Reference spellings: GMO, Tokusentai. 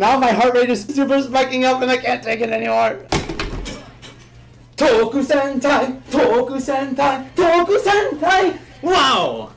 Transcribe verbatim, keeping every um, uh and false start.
Now my heart rate is super spiking up and I can't take it anymore. Tokusentai! Tokusentai! Tokusentai! Wow!